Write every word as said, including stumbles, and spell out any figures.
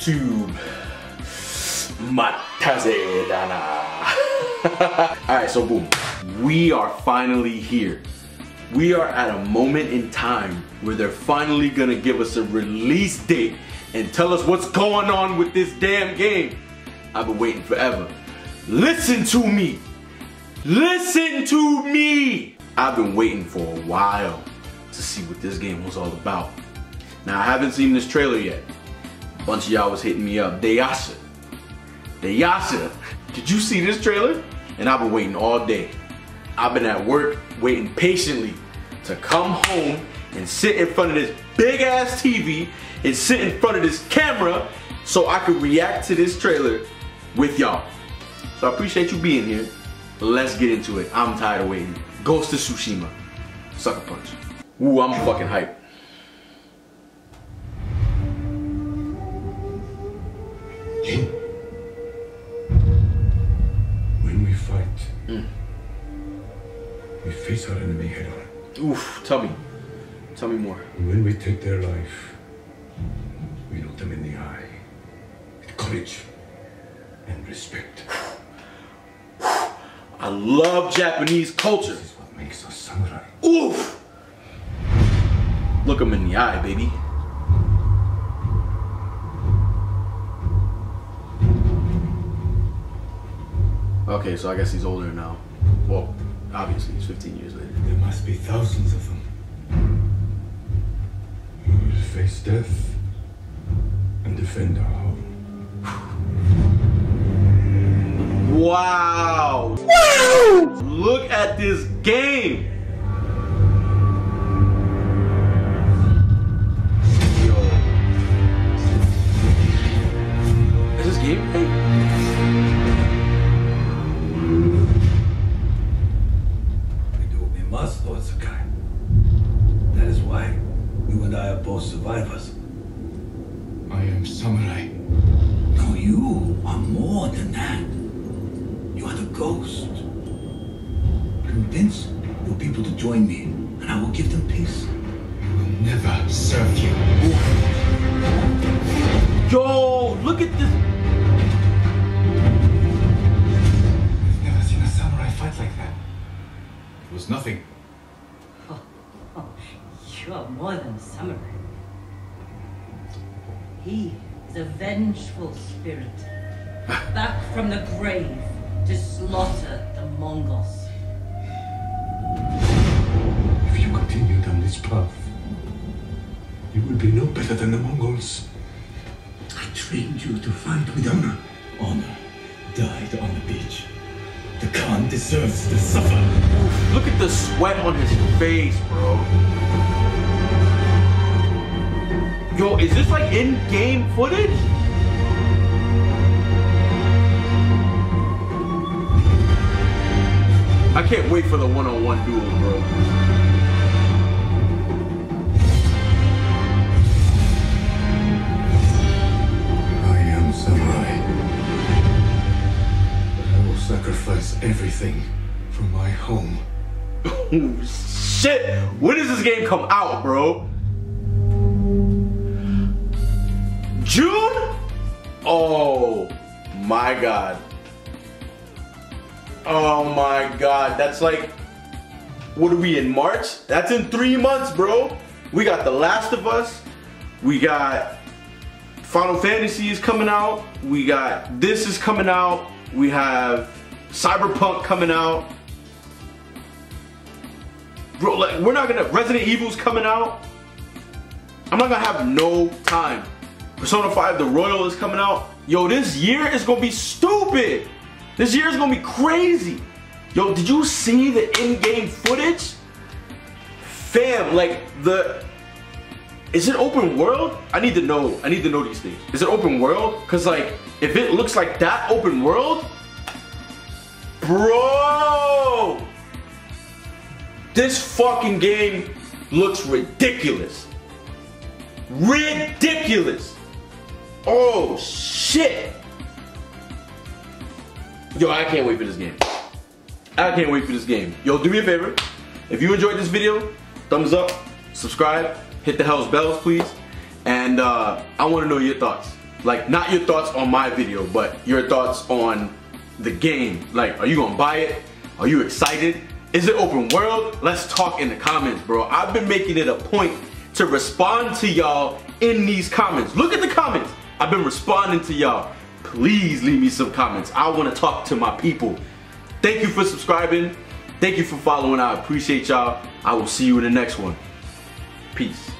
YouTube. Mataze dana. Alright, so boom. We are finally here. We are at a moment in time where they're finally gonna give us a release date and tell us what's going on with this damn game. I've been waiting forever. Listen to me. Listen to me. I've been waiting for a while to see what this game was all about. Now, I haven't seen this trailer yet. A bunch of y'all was hitting me up. Dayasha. Dayasha, did you see this trailer? And I've been waiting all day. I've been at work waiting patiently to come home and sit in front of this big ass T V and sit in front of this camera so I could react to this trailer with y'all. So I appreciate you being here. Let's get into it. I'm tired of waiting. Ghost of Tsushima. Sucker Punch. Ooh, I'm fucking hyped. When we fight, mm. we face our enemy head on. Oof, tell me. Tell me more. When we take their life, we look them in the eye with courage and respect. I love Japanese culture. This is what makes us samurai. Oof! Look them in the eye, baby. Okay, so I guess he's older now. Well, obviously, he's fifteen years later. There must be thousands of them. We will face death and defend our home. Wow! Wow! Look at this game! Yo. Is this gameplay? Survivors. I am samurai. No, you are more than that. You are the ghost. Convince your people to join me, and I will give them peace. I will never serve you. Yo, look at this. I've never seen a samurai fight like that. It was nothing. Oh, oh. You are more than a samurai. He is a vengeful spirit, back from the grave to slaughter the Mongols. If you continue down this path, you will be no better than the Mongols. I trained you to fight with honor. Honor died on the beach. The Khan deserves to suffer. Look at the sweat on his face, bro. Yo, is this like in-game footage? I can't wait for the one-on-one duel, bro. I am samurai. But I will sacrifice everything for my home. Oh, shit! When does this game come out, bro? June? Oh my god. Oh my god. That's like, what are we in, March? That's in three months, bro. We got The Last of Us. We got Final Fantasy is coming out. We got this is coming out. We have Cyberpunk coming out. Bro, like, we're not gonna, Resident Evil's coming out. I'm not gonna have no time. Persona five The Royal is coming out. Yo, this year is gonna be stupid. This year is gonna be crazy. Yo, did you see the in-game footage? Fam, like the, is it open world? I need to know, I need to know these things. Is it open world? Cause like, if it looks like that open world, bro, this fucking game looks ridiculous. Ridiculous. Oh shit! Yo, I can't wait for this game. I can't wait for this game. Yo, do me a favor. If you enjoyed this video, thumbs up, subscribe, hit the hell's bells, please. And uh, I want to know your thoughts. Like, not your thoughts on my video, but your thoughts on the game. Like, are you gonna buy it? Are you excited? Is it open world? Let's talk in the comments, bro. I've been making it a point to respond to y'all in these comments. Look at the comments. I've been responding to y'all. Please leave me some comments. I want to talk to my people. Thank you for subscribing. Thank you for following. I appreciate y'all. I will see you in the next one. Peace.